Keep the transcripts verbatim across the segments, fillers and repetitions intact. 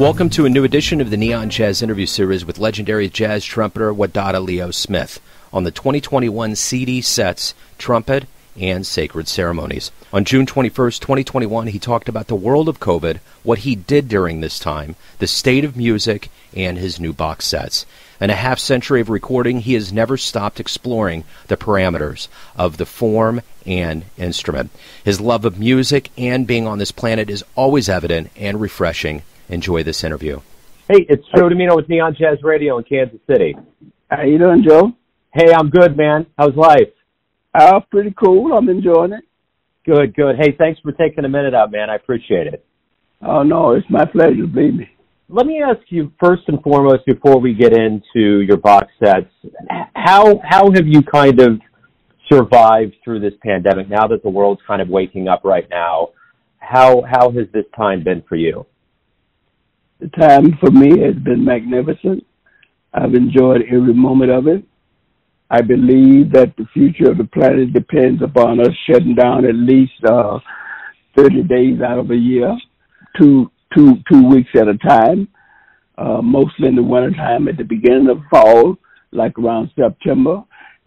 Welcome to a new edition of the Neon Jazz Interview Series with legendary jazz trumpeter Wadada Leo Smith on the twenty twenty-one C D sets Trumpet and Sacred Ceremonies. On June twenty-first, twenty twenty-one, he talked about the world of COVID, what he did during this time, the state of music, and his new box sets. In a half century of recording, he has never stopped exploring the parameters of the form and instrument. His love of music and being on this planet is always evident and refreshing. Enjoy this interview. Hey, it's Joe Dimino with Neon Jazz Radio in Kansas City. How you doing, Joe? Hey, I'm good, man. How's life? Oh, pretty cool. I'm enjoying it. Good, good. Hey, thanks for taking a minute out, man. I appreciate it. Oh, no, it's my pleasure, believe me. Let me ask you first and foremost, before we get into your box sets, how how have you kind of survived through this pandemic now that the world's kind of waking up right now? How how has this time been for you? The time for me has been magnificent. I've enjoyed every moment of it. I believe that the future of the planet depends upon us shutting down at least uh, thirty days out of a year, two, two, two weeks at a time, uh, mostly in the wintertime at the beginning of fall, like around September,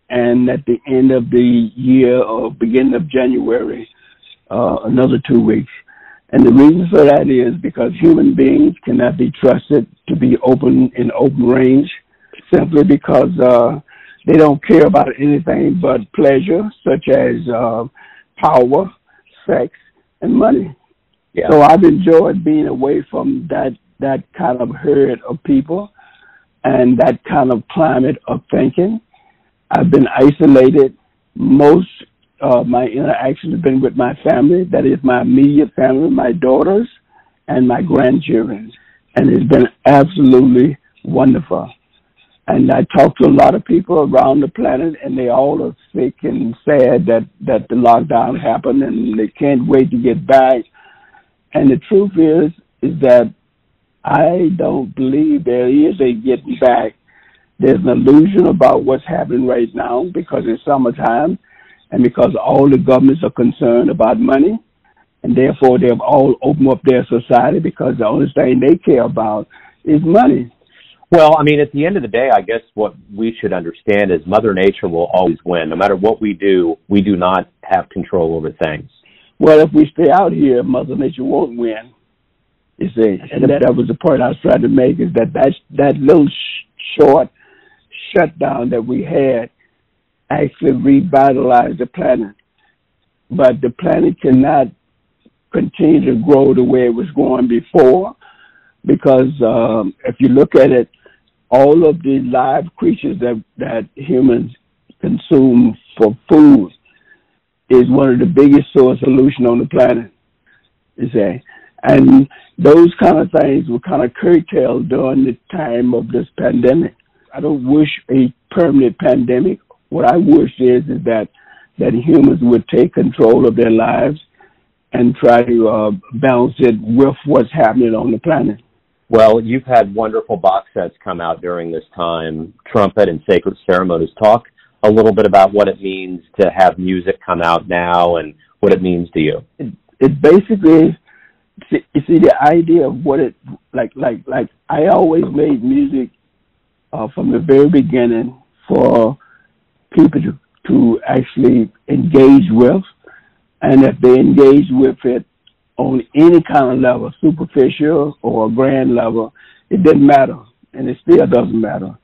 and at the end of the year or beginning of January, uh, another two weeks. And the reason for that is because human beings cannot be trusted to be open in open range simply because uh, they don't care about anything but pleasure, such as uh, power, sex, and money. Yeah. So I've enjoyed being away from that, that kind of herd of people and that kind of climate of thinking. I've been isolated. Most Uh, my interaction has been with my family, that is my immediate family, my daughters and my grandchildren. And it's been absolutely wonderful. And I talk to a lot of people around the planet, and they all are sick and sad that, that the lockdown happened, and they can't wait to get back. And the truth is, is that I don't believe there is a getting back. There's an illusion about what's happening right now because it's summertime, and because all the governments are concerned about money, and therefore they have all opened up their society because the only thing they care about is money. Well, I mean, at the end of the day, I guess what we should understand is Mother Nature will always win. No matter what we do, we do not have control over things. Well, if we stay out here, Mother Nature won't win. You see, and that was the point I was trying to make, is that that, that little sh- short shutdown that we had actually revitalize the planet. But the planet cannot continue to grow the way it was going before, because um, if you look at it, all of the live creatures that, that humans consume for food is one of the biggest source of pollution on the planet, you see. And those kind of things were kind of curtailed during the time of this pandemic. I don't wish a permanent pandemic. What I wish is, is that, that humans would take control of their lives and try to uh, balance it with what's happening on the planet. Well, you've had wonderful box sets come out during this time, Trumpet and Sacred Ceremonies. Talk a little bit about what it means to have music come out now and what it means to you. It, it basically, you see, the idea of what it, like, like, like I always made music uh, from the very beginning for people to, to actually engage with, and if they engage with it on any kind of level, superficial or grand level, it didn't matter, and it still doesn't matter,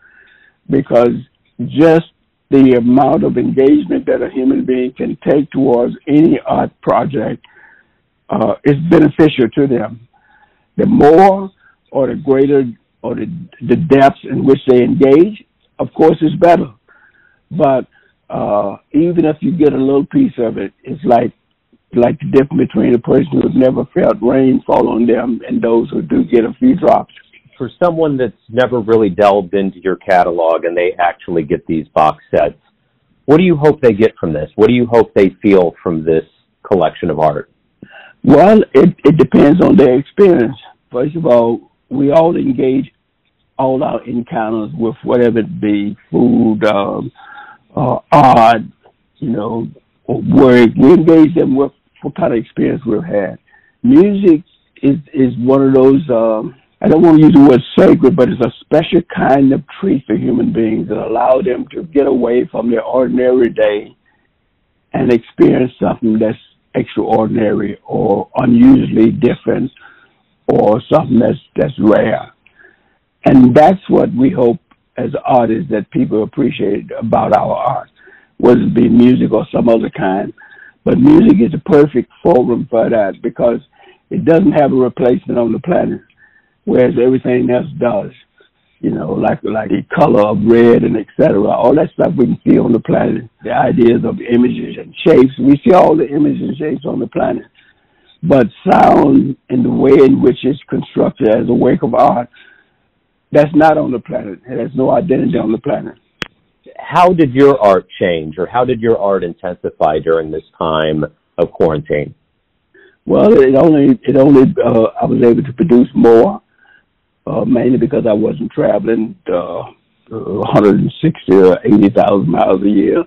because just the amount of engagement that a human being can take towards any art project uh, is beneficial to them. The more or the greater or the, the depths in which they engage, of course, is better. But uh, even if you get a little piece of it, it's like like the difference between a person who's never felt rain fall on them and those who do get a few drops. For someone that's never really delved into your catalog and they actually get these box sets, what do you hope they get from this? What do you hope they feel from this collection of art? Well, it, it depends on their experience. First of all, we all engage all our encounters with whatever it be, food, um, Uh, art, you know, work. We engage them with what kind of experience we've had. Music is, is one of those um, I don't want to use the word sacred, but it's a special kind of treat for human beings that allow them to get away from their ordinary day and experience something that's extraordinary or unusually different or something that's, that's rare. And that's what we hope as artists that people appreciate about our art, whether it be music or some other kind. But music is a perfect forum for that because it doesn't have a replacement on the planet, whereas everything else does, you know, like like the color of red and et cetera, all that stuff we can see on the planet, the ideas of images and shapes. We see all the images and shapes on the planet. But sound and the way in which it's constructed as a work of art, that's not on the planet. It has no identity on the planet. How did your art change, or how did your art intensify during this time of quarantine? Well, it only, it only uh, I was able to produce more, uh, mainly because I wasn't traveling uh, one hundred sixty or eighty thousand miles a year,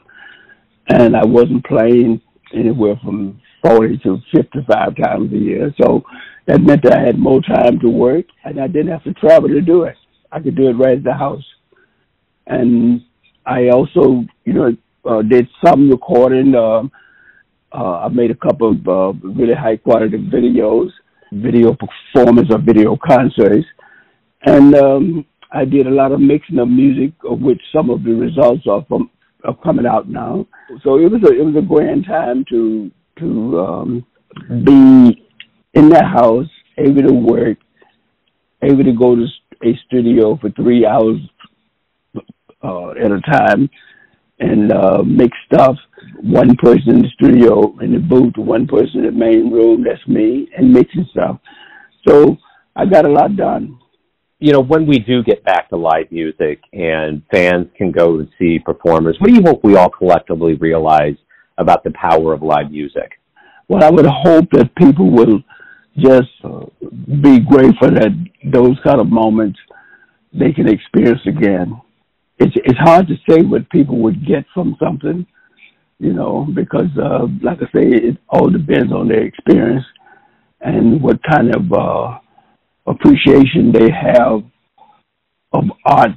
and I wasn't playing anywhere from forty to fifty-five times a year. So that meant that I had more time to work, and I didn't have to travel to do it. I could do it right at the house. And I also, you know, uh, did some recording. Uh, uh, I made a couple of uh, really high-quality videos, video performances or video concerts. And um, I did a lot of mixing of music, of which some of the results are from are coming out now. So it was a, it was a grand time to to um, be in the house, able to work, able to go to a studio for three hours Uh, at a time and uh, make stuff. One person in the studio in the booth, one person in the main room, that's me, and mixing stuff. So I got a lot done. You know, when we do get back to live music and fans can go and see performers, what do you hope we all collectively realize about the power of live music? Well, I would hope that people will just uh, be grateful that those kind of moments they can experience again. It's, it's hard to say what people would get from something, you know, because, uh, like I say, it all depends on their experience and what kind of uh, appreciation they have of art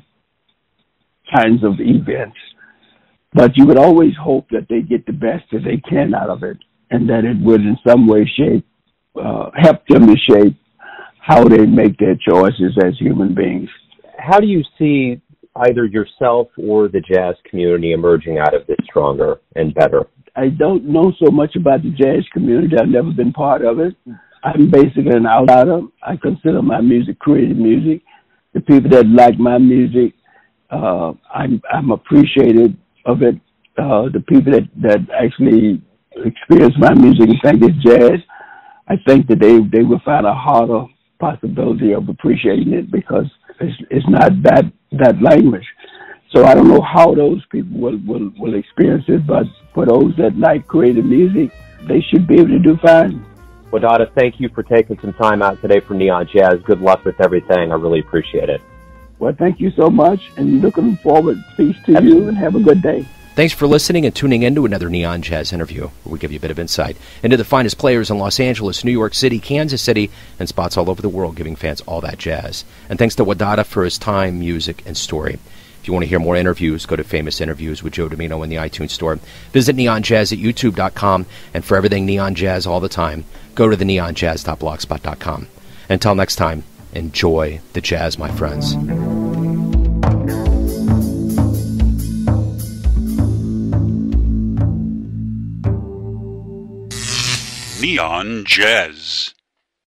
kinds of events. But you would always hope that they get the best that they can out of it and that it would in some way shape, uh, help them to shape how they make their choices as human beings. How do you see either yourself or the jazz community emerging out of this stronger and better? I don't know so much about the jazz community. I've never been part of it. I'm basically an outsider. I consider my music creative music. The people that like my music, uh, I'm, I'm appreciative of it. Uh, the people that, that actually experience my music and think it's jazz, I think that they, they will find a harder possibility of appreciating it because it's, it's not that that language. So I don't know how those people will, will, will experience it, but for those that like creative music, they should be able to do fine. Wadada, thank you for taking some time out today for Neon Jazz. Good luck with everything. I really appreciate it. Well, thank you so much, and looking forward. Peace to Absolutely. You, and have a good day. Thanks for listening and tuning in to another Neon Jazz interview, where we give you a bit of insight into the finest players in Los Angeles, New York City, Kansas City, and spots all over the world, giving fans all that jazz. And thanks to Wadada for his time, music, and story. If you want to hear more interviews, go to Famous Interviews with Joe Dimino in the iTunes Store. Visit neonjazz at youtube dot com. And for everything Neon Jazz all the time, go to the neonjazz dot blogspot dot com. Until next time, enjoy the jazz, my friends. Neon Jazz.